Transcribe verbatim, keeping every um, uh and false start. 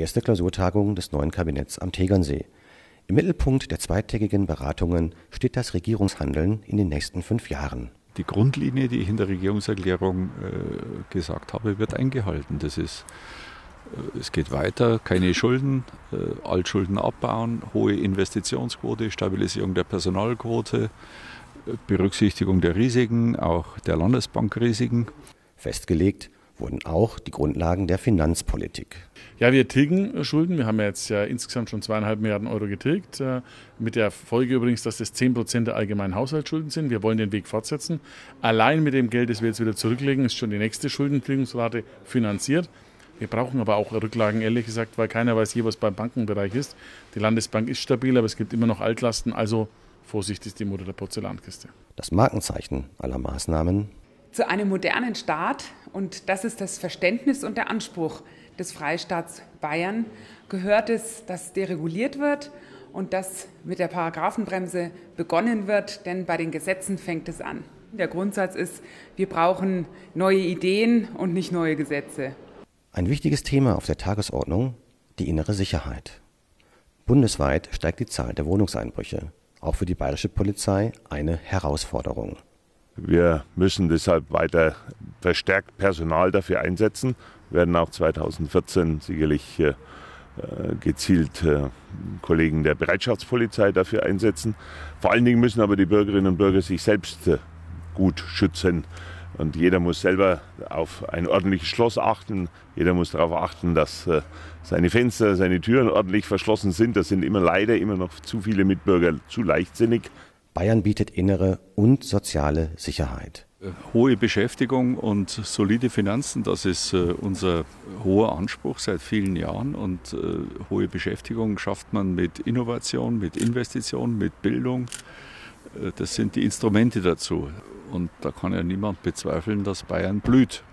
Erste Klausurtagung des neuen Kabinetts am Tegernsee. Im Mittelpunkt der zweitägigen Beratungen steht das Regierungshandeln in den nächsten fünf Jahren. Die Grundlinie, die ich in der Regierungserklärung äh, gesagt habe, wird eingehalten. Das ist, äh, es geht weiter, keine Schulden, äh, Altschulden abbauen, hohe Investitionsquote, Stabilisierung der Personalquote, äh, Berücksichtigung der Risiken, auch der Landesbankrisiken. Festgelegt wurden auch die Grundlagen der Finanzpolitik. Ja, wir tilgen Schulden. Wir haben ja jetzt ja insgesamt schon zweieinhalb Milliarden Euro getilgt. Mit der Folge übrigens, dass das zehn Prozent der allgemeinen Haushaltsschulden sind. Wir wollen den Weg fortsetzen. Allein mit dem Geld, das wir jetzt wieder zurücklegen, ist schon die nächste Schuldentilgungsrate finanziert. Wir brauchen aber auch Rücklagen, ehrlich gesagt, weil keiner weiß je, was beim Bankenbereich ist. Die Landesbank ist stabil, aber es gibt immer noch Altlasten. Also Vorsicht ist die Mutter der Porzellankiste. Das Markenzeichen aller Maßnahmen zu einem modernen Staat, und das ist das Verständnis und der Anspruch des Freistaats Bayern, gehört es, dass dereguliert wird und dass mit der Paragraphenbremse begonnen wird, denn bei den Gesetzen fängt es an. Der Grundsatz ist, wir brauchen neue Ideen und nicht neue Gesetze. Ein wichtiges Thema auf der Tagesordnung, die innere Sicherheit. Bundesweit steigt die Zahl der Wohnungseinbrüche, auch für die bayerische Polizei eine Herausforderung. Wir müssen deshalb weiter verstärkt Personal dafür einsetzen, werden auch zweitausendvierzehn sicherlich äh, gezielt äh, Kollegen der Bereitschaftspolizei dafür einsetzen. Vor allen Dingen müssen aber die Bürgerinnen und Bürger sich selbst äh, gut schützen. Und jeder muss selber auf ein ordentliches Schloss achten. Jeder muss darauf achten, dass äh, seine Fenster, seine Türen ordentlich verschlossen sind. Das sind immer leider immer noch zu viele Mitbürger zu leichtsinnig. Bayern bietet innere und soziale Sicherheit. Hohe Beschäftigung und solide Finanzen, das ist unser hoher Anspruch seit vielen Jahren. Und hohe Beschäftigung schafft man mit Innovation, mit Investition, mit Bildung. Das sind die Instrumente dazu. Und da kann ja niemand bezweifeln, dass Bayern blüht.